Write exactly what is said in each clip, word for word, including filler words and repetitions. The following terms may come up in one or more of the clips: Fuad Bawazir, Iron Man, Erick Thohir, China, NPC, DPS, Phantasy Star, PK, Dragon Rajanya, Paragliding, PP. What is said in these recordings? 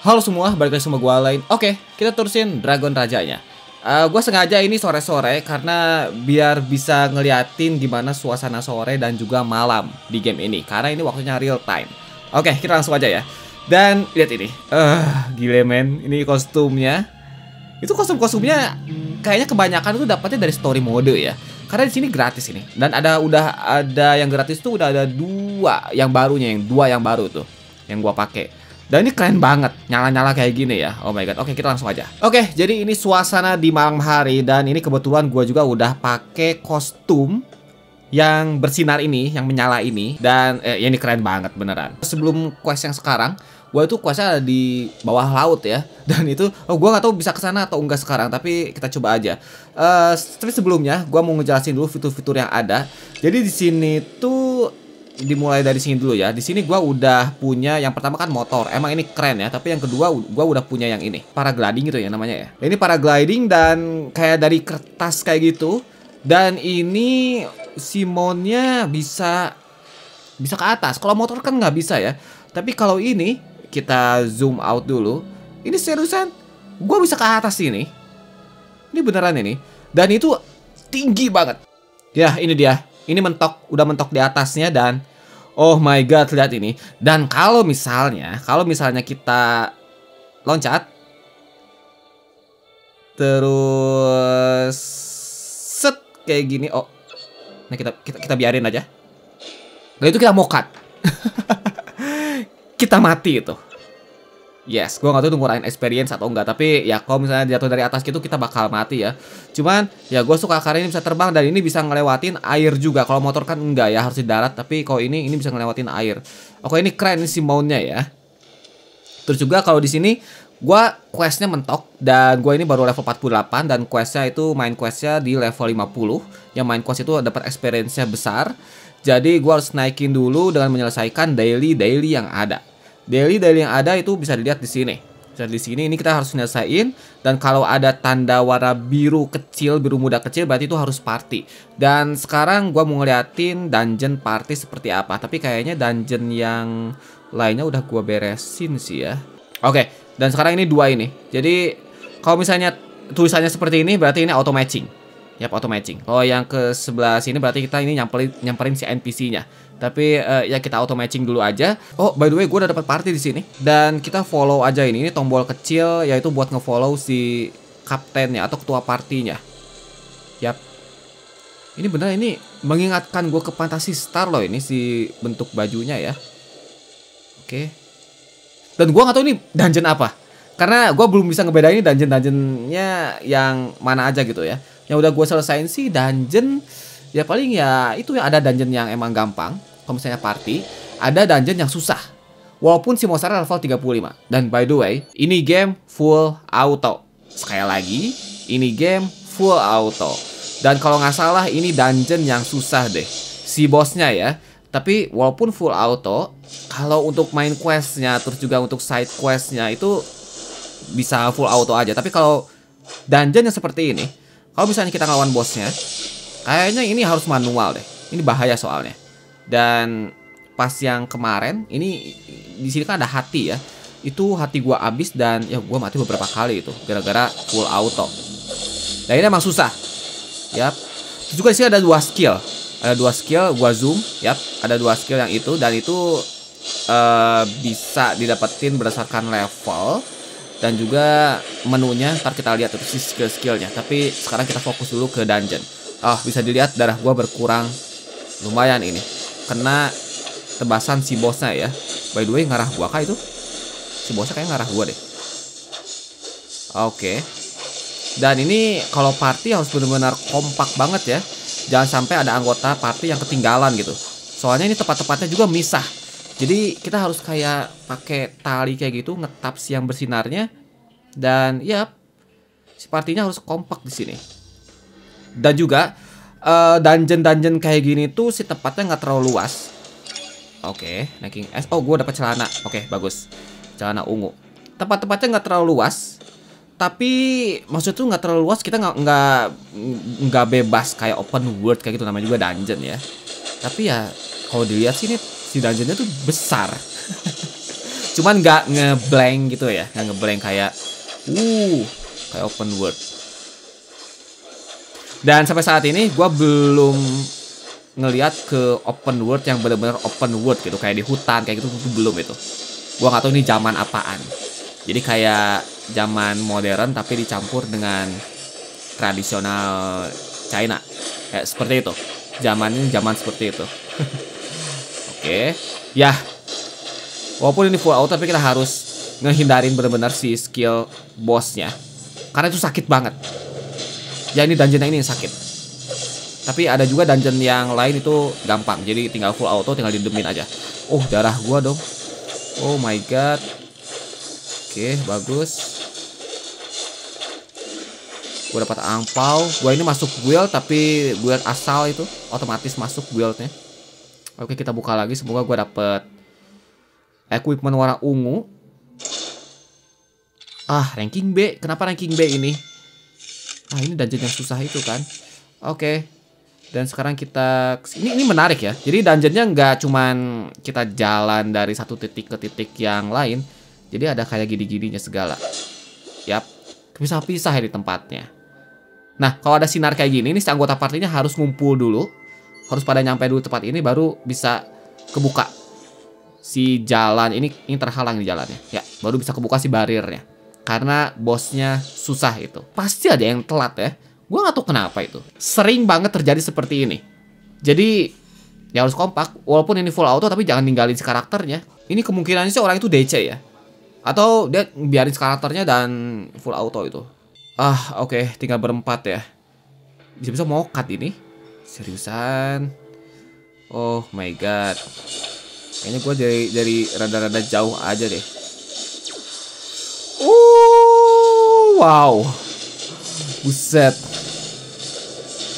Halo semua, balik lagi sama gue lain. Oke, okay, kita terusin Dragon Rajanya. uh, Gue sengaja ini sore-sore karena biar bisa ngeliatin gimana suasana sore dan juga malam di game ini, karena ini waktunya real time. Oke, okay, kita langsung aja ya. Dan lihat ini, uh, gile men, ini kostumnya. Itu kostum-kostumnya kayaknya kebanyakan itu dapatnya dari story mode ya, karena di sini gratis ini, dan ada udah ada yang gratis tuh udah ada dua yang barunya, yang dua yang baru tuh yang gua pakai. Dan ini keren banget, nyala-nyala kayak gini ya. Oh my god. Oke, kita langsung aja. Oke, jadi ini suasana di malam hari, dan ini kebetulan gua juga udah pakai kostum yang bersinar ini, yang menyala ini, dan eh, ini keren banget beneran. Sebelum quest yang sekarang, gua itu questnya ada di bawah laut ya, dan itu oh, gue gak tahu bisa kesana atau enggak sekarang, tapi kita coba aja. Uh, tapi sebelumnya gue mau ngejelasin dulu fitur-fitur yang ada. Jadi di sini tuh dimulai dari sini dulu ya. Di sini gue udah punya yang pertama kan motor, emang ini keren ya. Tapi yang kedua gue udah punya yang ini, paragliding gitu ya namanya ya. Ini paragliding dan kayak dari kertas kayak gitu, dan ini Simonnya bisa bisa ke atas. Kalau motor kan nggak bisa ya. Tapi kalau ini kita zoom out dulu. Ini seriusan, gue bisa ke atas ini. Ini beneran ini. Dan itu tinggi banget. Ya, ini dia. Ini mentok, udah mentok di atasnya, dan oh my god, lihat ini. Dan kalau misalnya, kalau misalnya kita loncat, terus set kayak gini. Oh, nah kita kita, kita biarin aja. Nah itu kita mau cut. Kita mati itu. Yes, gue gak tau itu ngurangin experience atau enggak, tapi ya kalau misalnya jatuh dari atas gitu kita bakal mati ya. Cuman ya gue suka karena ini bisa terbang, dan ini bisa ngelewatin air juga. Kalau motor kan enggak ya, harus di darat, tapi kalau ini ini bisa ngelewatin air. Oke, ini keren, ini Simonnya ya. Terus juga kalau di sini gue questnya mentok, dan gue ini baru level empat puluh delapan, dan questnya itu main questnya di level lima puluh. Yang main quest itu dapat experience-nya besar. Jadi gue harus naikin dulu dengan menyelesaikan daily-daily yang ada. Daily-daily yang ada itu bisa dilihat di sini. Bisa di sini, ini kita harus nyelesain. Dan kalau ada tanda warna biru kecil, biru muda kecil, berarti itu harus party. Dan sekarang gue mau ngeliatin dungeon party seperti apa. Tapi kayaknya dungeon yang lainnya udah gue beresin sih ya. Oke, dan sekarang ini dua ini. Jadi kalau misalnya tulisannya seperti ini, berarti ini auto matching. Yap, auto matching. Kalau yang ke sebelah sini berarti kita ini nyamperin, nyamperin si N P C-nya. Tapi uh, ya kita auto matching dulu aja. Oh, by the way, gue udah dapat party di sini. Dan kita follow aja ini. Ini tombol kecil, yaitu buat ngefollow si kaptennya atau ketua partinya. Yap. Ini benar, ini mengingatkan gue ke Phantasy Star loh ini si bentuk bajunya ya. Oke. Dan gue nggak tahu ini dungeon apa, karena gue belum bisa ngebedain dungeon-dungeonnya yang mana aja gitu ya. Yang udah gue selesain sih dungeon, ya paling ya itu yang ada dungeon yang emang gampang. Kalau misalnya party, ada dungeon yang susah. Walaupun si monster level tiga puluh lima. Dan by the way, ini game full auto. Sekali lagi, ini game full auto. Dan kalau nggak salah ini dungeon yang susah deh, si bosnya ya. Tapi walaupun full auto, kalau untuk main questnya, terus juga untuk side questnya itu bisa full auto aja. Tapi kalau dungeon yang seperti ini, kalau misalnya kita ngelawan bosnya, kayaknya ini harus manual deh. Ini bahaya soalnya. Dan pas yang kemarin, ini di sini kan ada hati ya. Itu hati gua abis, dan ya gua mati beberapa kali itu gara-gara full auto. Nah ini emang susah. Yap. Terus juga di sini ada dua skill. Ada dua skill, gua zoom. Yap. Ada dua skill yang itu, dan itu uh, bisa didapetin berdasarkan level. Dan juga menunya, ntar kita lihat tuh si skill-skillnya. Tapi sekarang kita fokus dulu ke dungeon. Oh, bisa dilihat darah gua berkurang lumayan ini, kena tebasan si bosnya ya. By the way, ngarah gua kah itu? Si bosnya kayak ngarah gua deh. Oke. Dan ini kalau party harus benar-benar kompak banget ya. Jangan sampai ada anggota party yang ketinggalan gitu. Soalnya ini tempat-tempatnya juga misah. Jadi kita harus kayak pakai tali kayak gitu, ngetap siang bersinarnya, dan ya si partinya harus kompak di sini. Dan juga uh, dungeon-dungeon kayak gini tuh si tempatnya nggak terlalu luas. Oke, okay, naiking es. Oh, gue dapat celana. Oke, okay, bagus. Celana ungu. Tempat-tempatnya nggak terlalu luas, tapi maksud tuh nggak terlalu luas. Kita nggak nggak nggak bebas kayak open world kayak gitu, namanya juga dungeon ya. Tapi ya kalau dilihat sini, si dungeonnya tuh besar. Cuman nggak ngeblank gitu ya, nggak ngeblank kayak uh kayak open world. Dan sampai saat ini gue belum ngelihat ke open world yang bener-bener open world gitu, kayak di hutan kayak gitu belum itu. Gue nggak tahu ini zaman apaan. Jadi kayak zaman modern tapi dicampur dengan tradisional China, kayak seperti itu. Zamannya zaman seperti itu. Oke, ya. Walaupun ini full auto tapi kita harus ngehindarin bener-bener si skill bossnya, karena itu sakit banget. Ya ini dungeon yang ini yang sakit. Tapi ada juga dungeon yang lain itu gampang. Jadi tinggal full auto, tinggal didemin aja. Oh darah gua dong. Oh my god. Oke bagus. Gua dapat angpau. Gua ini masuk guild tapi guild asal itu otomatis masuk guildnya. Oke kita buka lagi. Semoga gua dapet equipment warna ungu. Ah, ranking B. Kenapa ranking B ini? Ah, ini dungeon yang susah itu kan. Oke. Dan sekarang kita... Ini, ini menarik ya. Jadi dungeonnya nggak cuman kita jalan dari satu titik ke titik yang lain. Jadi ada kayak gini-gininya segala. Yap. Bisa-pisah ya di tempatnya. Nah, kalau ada sinar kayak gini, ini si anggota partinya harus ngumpul dulu. Harus pada nyampe dulu tempat ini, baru bisa kebuka. Si jalan ini ini terhalang di jalannya, ya baru bisa kebuka si barirnya karena bosnya susah itu. Pasti ada yang telat ya. Gue nggak tahu kenapa itu sering banget terjadi seperti ini. Jadi ya harus kompak. Walaupun ini full auto tapi jangan ninggalin si karakternya. Ini kemungkinannya sih orang itu D C ya, atau dia biarin si karakternya dan full auto itu. Ah oke okay. Tinggal berempat ya. Bisa-bisa mau cut ini seriusan. Oh my god. Kayaknya gue dari dari rada-rada jauh aja deh. Uh, wow, buset.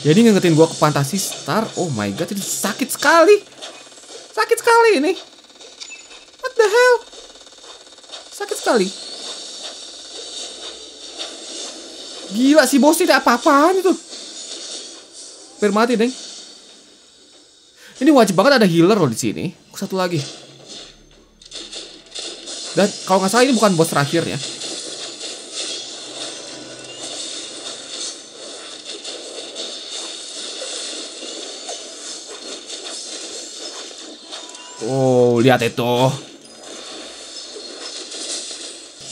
Jadi ngingetin gue ke Phantasy Star. Oh my god, itu sakit sekali, sakit sekali ini. What the hell? Sakit sekali. Gila si bos tidak apa-apaan itu. Hampir mati deng. Ini wajib banget ada healer loh di sini. Satu lagi. Dan kalau nggak salah ini bukan bos terakhir ya. Oh lihat itu.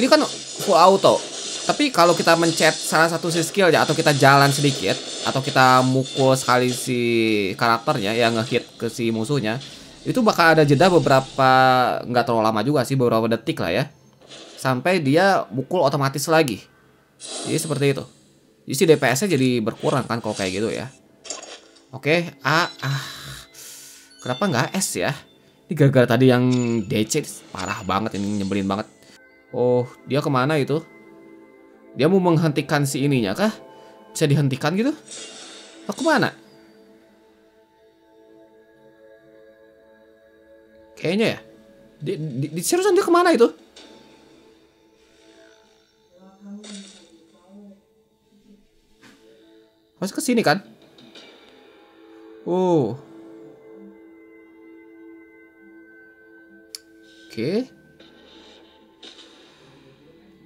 Ini kan full auto. Tapi kalau kita mencet salah satu si skill ya, atau kita jalan sedikit, atau kita mukul sekali si karakternya yang ngehit ke si musuhnya, itu bakal ada jeda beberapa, nggak terlalu lama juga sih, beberapa detik lah ya, sampai dia mukul otomatis lagi. Jadi seperti itu. Jadi si D P S-nya jadi berkurang kan kalau kayak gitu ya. Oke A, ah kenapa nggak S ya? Ini gara-gara tadi yang D C parah banget, ini nyebelin banget. Oh dia kemana itu? Dia mau menghentikan si ininya kah? Bisa dihentikan gitu? Oh, kemana? Kayaknya ya? Di, di, di seriusan dia kemana itu? Harus ke sini kan? Oh. Oke. Okay.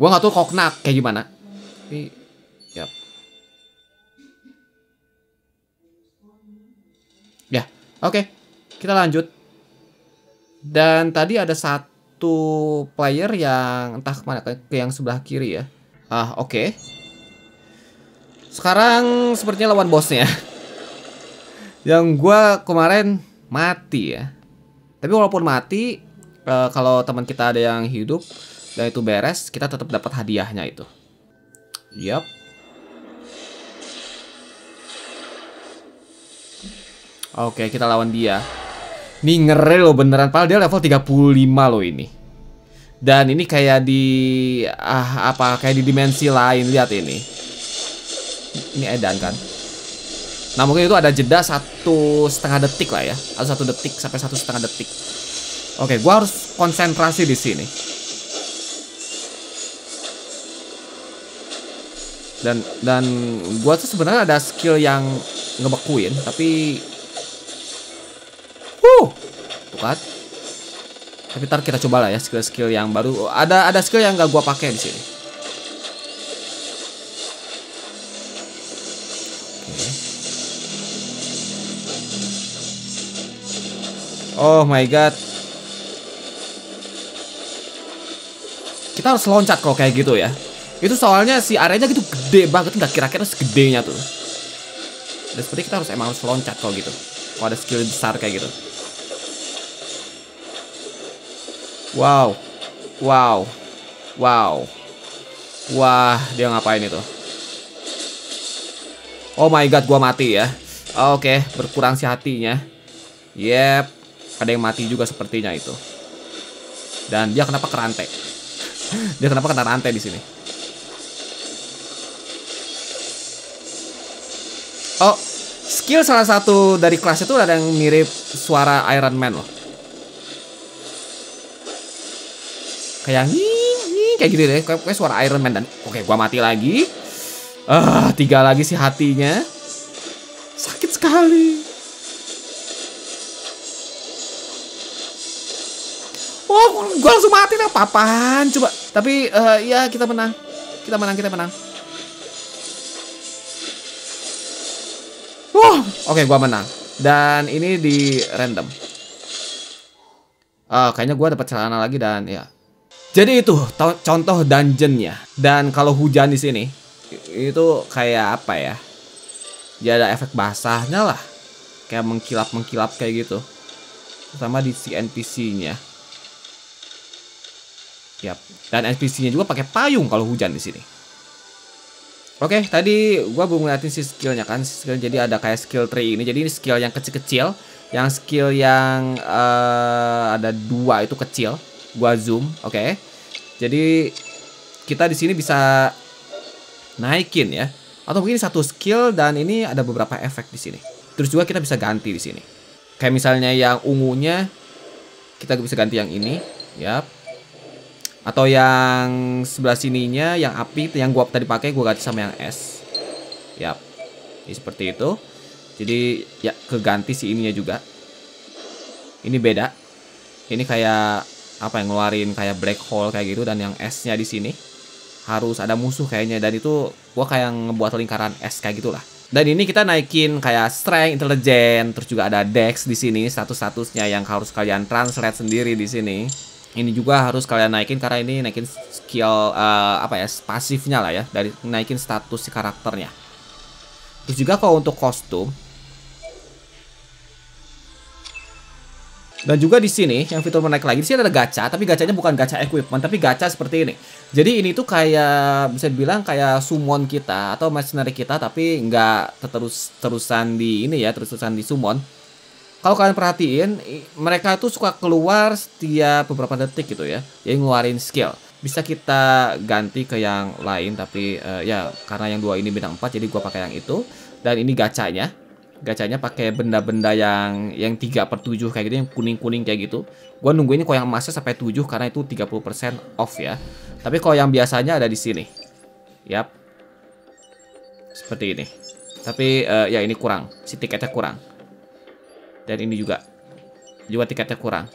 Gua nggak tahu koknak kayak gimana. Ini, yap. Ya, oke, okay. Kita lanjut. Dan tadi ada satu player yang entah kemana, ke yang sebelah kiri ya. Ah, oke. Okay. Sekarang sepertinya lawan bosnya. Yang gua kemarin mati ya. Tapi walaupun mati, eh, kalau teman kita ada yang hidup dan itu beres, kita tetap dapat hadiahnya itu. Yap. Oke, kita lawan dia. Ini ngeri loh beneran. Padahal dia level tiga puluh lima loh ini. Dan ini kayak di... Ah, apa? Kayak di dimensi lain. Lihat ini. Ini edan kan? Nah, mungkin itu ada jeda satu setengah detik lah ya. Atau satu detik sampai satu setengah detik. Oke, gua harus konsentrasi di sini. Dan dan gua tuh sebenarnya ada skill yang ngebekuin tapi, huh, tuh kan, Tapi ntar kita coba lah ya skill-skill yang baru. Ada ada skill yang gak gua pakai di sini. Oh my god. Kita harus loncat kalau kayak gitu ya. Itu soalnya si areanya gitu gede banget, nggak kira-kira segedenya tuh. Dan seperti kita harus emang harus loncat kalau gitu. Kalau ada skill besar kayak gitu. Wow. Wow. Wow. Wah, dia ngapain itu? Oh my god, gua mati ya. Oke, okay, berkurang si hatinya. Yep. Ada yang mati juga sepertinya itu. Dan dia kenapa ke rantai? Dia kenapa kena rantai di sini? Oh, skill salah satu dari kelas itu ada yang mirip suara Iron Man loh. Kayak nih, kayak gitu deh, kayak suara Iron Man. Dan oke, okay, gua mati lagi. Ah, tiga lagi si hatinya. Sakit sekali. Oh, gue langsung mati nih, apa-apaan coba. Tapi uh, ya kita menang. Kita menang, kita menang. Wah, oke okay, gue menang. Dan ini di random. Uh, kayaknya gue dapat celana lagi dan ya. Jadi itu contoh dungeonnya. Dan kalau hujan di sini itu kayak apa ya? Ya ada efek basahnya lah. Kayak mengkilap-mengkilap kayak gitu. Terutama di si N P C-nya. Yap. Dan N P C-nya juga pakai payung kalau hujan di sini. Oke, okay, tadi gua belum ngeliatin si skillnya kan, skill, jadi ada kayak skill tree ini. Jadi ini skill yang kecil-kecil, yang skill yang uh, ada dua itu kecil. Gua zoom, oke. Okay. Jadi kita di sini bisa naikin ya, atau mungkin satu skill dan ini ada beberapa efek di sini. Terus juga kita bisa ganti di sini. Kayak misalnya yang ungunya kita bisa ganti yang ini, yap. Atau yang sebelah sininya, yang api, yang gua tadi pakai gua ganti sama yang es. Yap. Ini seperti itu. Jadi ya keganti si ininya juga. Ini beda. Ini kayak apa yang ngeluarin kayak black hole kayak gitu, dan yang esnya di sini harus ada musuh kayaknya, dan itu gua kayak ngebuat lingkaran es kayak gitulah. Dan ini kita naikin kayak strength, intelligence, terus juga ada dex di sini, status-statusnya yang harus kalian translate sendiri di sini. Ini juga harus kalian naikin karena ini naikin skill uh, apa ya, pasifnya lah ya, dari naikin status si karakternya. Terus juga kalau untuk kostum. Dan juga di sini yang fitur menaik lagi, di sini ada gacha, tapi gacanya bukan gacha equipment, tapi gacha seperti ini. Jadi ini tuh kayak bisa dibilang kayak summon kita atau mercenary kita, tapi nggak terus-terusan di ini ya, terus-terusan di summon. Kalau kalian perhatiin, mereka itu suka keluar setiap beberapa detik gitu ya. Jadi ngeluarin skill. Bisa kita ganti ke yang lain, tapi uh, ya karena yang dua ini bintang empat, jadi gua pakai yang itu. Dan ini gacanya. Gacanya pakai benda-benda yang yang tiga per tujuh kayak gitu, yang kuning-kuning kayak gitu. Gua nunggu ini kalau yang emasnya sampai tujuh karena itu tiga puluh persen off ya. Tapi kalau yang biasanya ada di sini. Yap. Seperti ini. Tapi uh, ya ini kurang, si tiketnya kurang. Dan ini juga juga tiketnya kurang.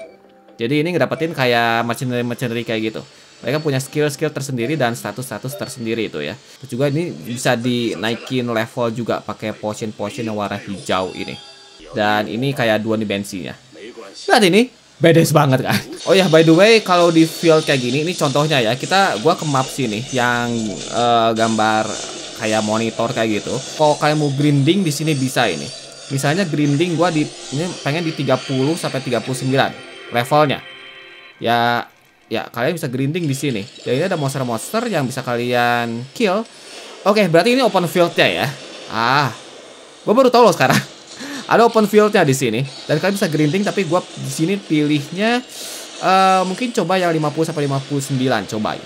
Jadi ini ngedapetin kayak mercenary-mercenary kayak gitu. Mereka punya skill-skill tersendiri dan status-status tersendiri itu ya. Terus juga ini bisa dinaikin level juga pakai potion-potion yang warna hijau ini. Dan ini kayak dua dimensinya. Lihat ini, badass banget kan. Oh ya, by the way, kalau di field kayak gini, ini contohnya ya. Kita gua ke map sini yang uh, gambar kayak monitor kayak gitu. Kalau kalian mau grinding di sini bisa ini. Misalnya grinding gua di ini pengen di tiga puluh sampai tiga puluh sembilan levelnya. Ya ya kalian bisa grinding di sini. Dan ini ada monster-monster yang bisa kalian kill. Oke, berarti ini open field-nya ya. Ah. Gua baru tahu loh sekarang. Ada open field-nya di sini dan kalian bisa grinding, tapi gua di sini pilihnya uh, mungkin coba yang lima puluh sampai lima puluh sembilan cobain.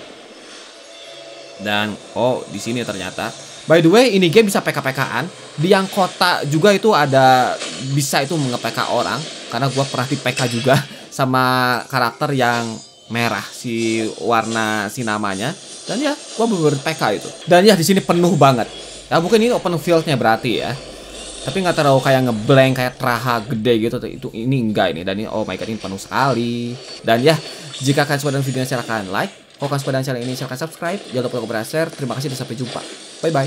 Dan oh, di sini ternyata. By the way, ini game bisa P K P K-an. Di yang kota juga itu ada, bisa itu menge-P K orang. Karena gue pernah di P K juga sama karakter yang merah, si warna, si namanya. Dan ya, gue bener-bener P K itu. Dan ya, di sini penuh banget. Ya, mungkin ini open field-nya berarti ya. Tapi nggak terlalu kayak ngeblank, kayak traha gede gitu. Itu ini enggak ini. Dan ini, oh my god, ini penuh sekali. Dan ya, jika kalian suka dengan videonya silahkan like. Kalau kalian suka dengan channel ini silahkan subscribe. Jangan lupa like, share. Terima kasih dan sampai jumpa. Bye bye.